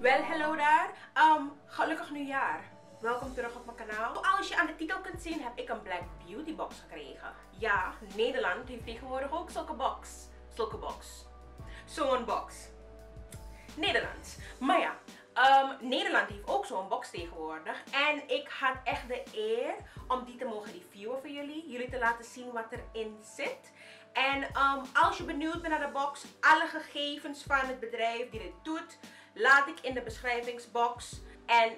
Wel, hallo daar. Gelukkig nieuwjaar. Welkom terug op mijn kanaal. Zoals je aan de titel kunt zien heb ik een Black Beauty Box gekregen. Ja, Nederland heeft tegenwoordig ook zulke box. Zulke box. Zo'n box. Nederlands. Maar ja, Nederland heeft ook zo'n box tegenwoordig. En ik had echt de eer om die te mogen reviewen voor jullie. Jullie te laten zien wat erin zit. En als je benieuwd bent naar de box, alle gegevens van het bedrijf die dit doet, laat ik in de beschrijvingsbox. En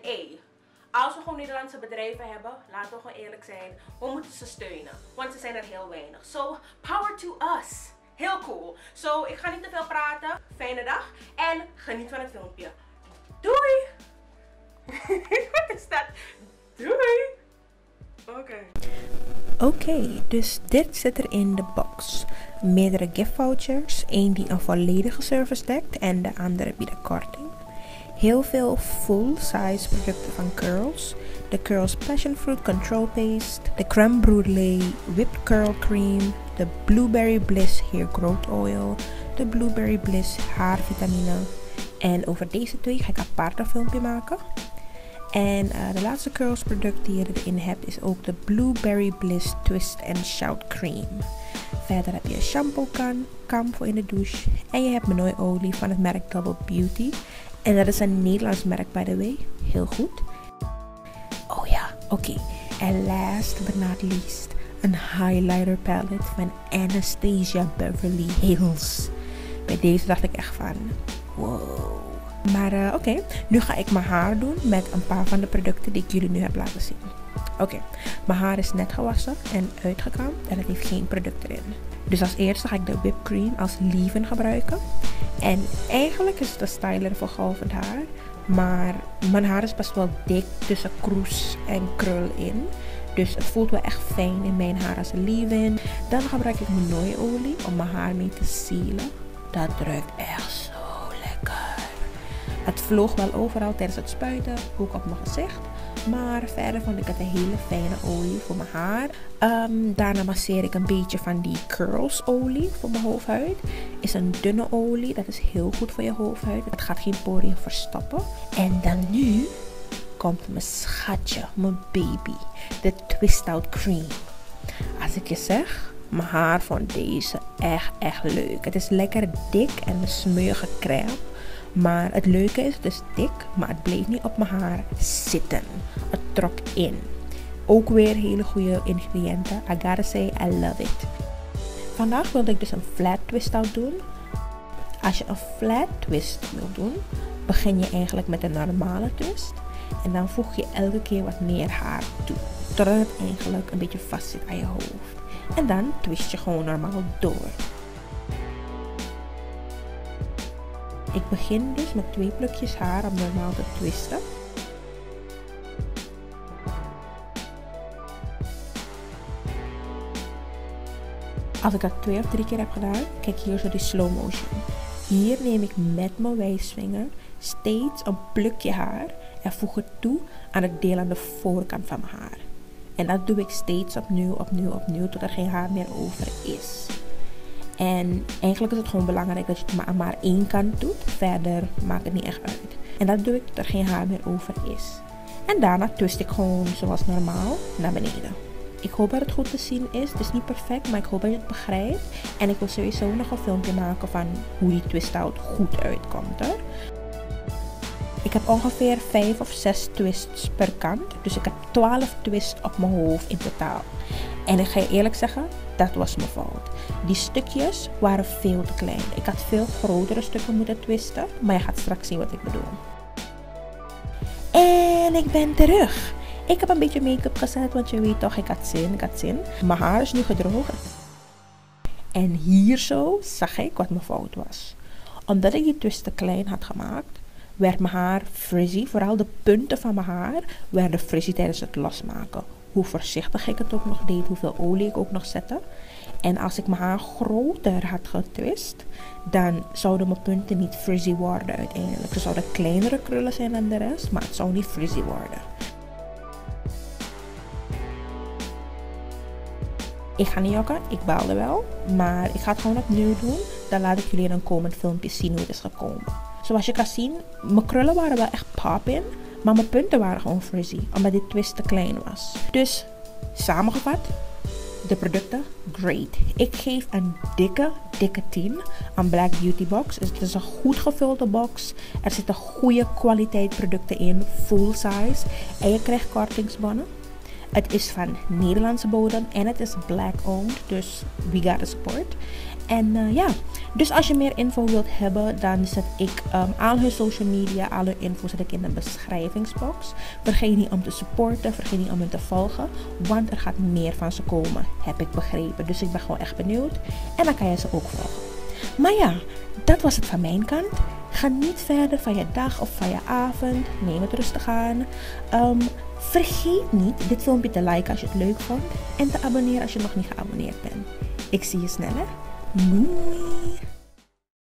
als we gewoon Nederlandse bedrijven hebben, laten we gewoon eerlijk zijn, we moeten ze steunen. Want ze zijn er heel weinig. So, power to us. Heel cool. So, ik ga niet te veel praten. Fijne dag en geniet van het filmpje. Doei! Wat is dat? Doei! Oké, dus dit zit er in de box. Meerdere gift vouchers. Eén die een volledige service dekt en de andere bieden korting. Heel veel full-size producten van Curls. De Curls Passion Fruit Control Paste. De Crème Brûlée Whipped Curl Cream. De Blueberry Bliss Hair Growth Oil. De Blueberry Bliss Haarvitamine. En over deze twee ga ik apart een filmpje maken. En de laatste Curls product die je erin hebt is ook de Blueberry Bliss Twist and Shout Cream. Verder heb je een shampoo kan, kam voor in de douche. En je hebt mannooiolie van het merk Double Beauty. En dat is een Nederlands merk, by the way. Heel goed. Oh ja, oké. En last but not least, een highlighter palette van Anastasia Beverly Hills. Bij deze dacht ik echt van, wow. Maar oké, nu ga ik mijn haar doen met een paar van de producten die ik jullie nu heb laten zien. Oké, mijn haar is net gewassen en uitgekamd en het heeft geen product erin. Dus als eerste ga ik de whipped cream als leave-in gebruiken. En eigenlijk is het een styler voor golvend haar. Maar mijn haar is best wel dik tussen kroes en krul in. Dus het voelt wel echt fijn in mijn haar als leave-in. Dan gebruik ik mannooiolie om mijn haar mee te sealen. Dat ruikt echt zo lekker. Het vloog wel overal tijdens het spuiten, ook op mijn gezicht. Maar verder vond ik het een hele fijne olie voor mijn haar. Daarna masseer ik een beetje van die Curls olie voor mijn hoofdhuid. Is een dunne olie, dat is heel goed voor je hoofdhuid. Het gaat geen poriën verstoppen. En dan nu komt mijn schatje, mijn baby. De Twist Out Cream. Als ik je zeg, mijn haar vond deze echt leuk. Het is lekker dik en een smeurige crème. Maar het leuke is, het is dik, maar het bleef niet op mijn haar zitten. Het trok in. Ook weer hele goede ingrediënten. I gotta say, I love it. Vandaag wilde ik dus een flat twist out doen. Als je een flat twist wilt doen, begin je eigenlijk met een normale twist. En dan voeg je elke keer wat meer haar toe. Totdat het eigenlijk een beetje vast zit aan je hoofd. En dan twist je gewoon normaal door. Ik begin dus met 2 plukjes haar om normaal te twisten. Als ik dat 2 of 3 keer heb gedaan, kijk hier zo die slow motion. Hier neem ik met mijn wijsvinger steeds een plukje haar en voeg het toe aan het deel aan de voorkant van mijn haar. En dat doe ik steeds opnieuw, tot er geen haar meer over is. En eigenlijk is het gewoon belangrijk dat je het aan maar 1 kant doet. Verder maakt het niet echt uit. En dat doe ik tot er geen haar meer over is. En daarna twist ik gewoon zoals normaal naar beneden. Ik hoop dat het goed te zien is. Het is niet perfect, maar ik hoop dat je het begrijpt. En ik wil sowieso nog een filmpje maken van hoe die twist-out goed uitkomt. Hè? Ik heb ongeveer 5 of 6 twists per kant. Dus ik heb 12 twists op mijn hoofd in totaal. En ik ga je eerlijk zeggen, dat was mijn fout. Die stukjes waren veel te klein. Ik had veel grotere stukken moeten twisten. Maar je gaat straks zien wat ik bedoel. En ik ben terug. Ik heb een beetje make-up gezet, want je weet toch, ik had zin. Mijn haar is nu gedroogd. En hier zo zag ik wat mijn fout was. Omdat ik die twist te klein had gemaakt, werd mijn haar frizzy. Vooral de punten van mijn haar werden frizzy tijdens het losmaken. Hoe voorzichtig ik het ook nog deed, hoeveel olie ik ook nog zette. En als ik mijn haar groter had getwist, dan zouden mijn punten niet frizzy worden uiteindelijk. Ze zouden kleinere krullen zijn dan de rest, maar het zou niet frizzy worden. Ik ga niet jokken, ik baalde wel, maar ik ga het gewoon opnieuw doen. Dan laat ik jullie in een komend filmpje zien hoe het is gekomen. Zoals je kan zien, mijn krullen waren wel echt poppin, maar mijn punten waren gewoon frizzy, omdat die twist te klein was. Dus samengevat, de producten, great. Ik geef een dikke 10 aan Black Beauty Box. Het is een goed gevulde box. Er zitten goede kwaliteit producten in, full size. En je krijgt kortingsbonnen. Het is van Nederlandse bodem en het is black owned, dus we gotta support. En dus als je meer info wilt hebben, dan zet ik al hun social media, alle info zet ik in de beschrijvingsbox. Vergeet niet om te supporten, vergeet niet om hen te volgen, want er gaat meer van ze komen, heb ik begrepen. Dus ik ben gewoon echt benieuwd en dan kan je ze ook volgen. Maar ja, dat was het van mijn kant. Ga niet verder van je dag of van je avond. Neem het rustig aan. Vergeet niet dit filmpje te liken als je het leuk vond. En te abonneren als je nog niet geabonneerd bent. Ik zie je sneller. Doei!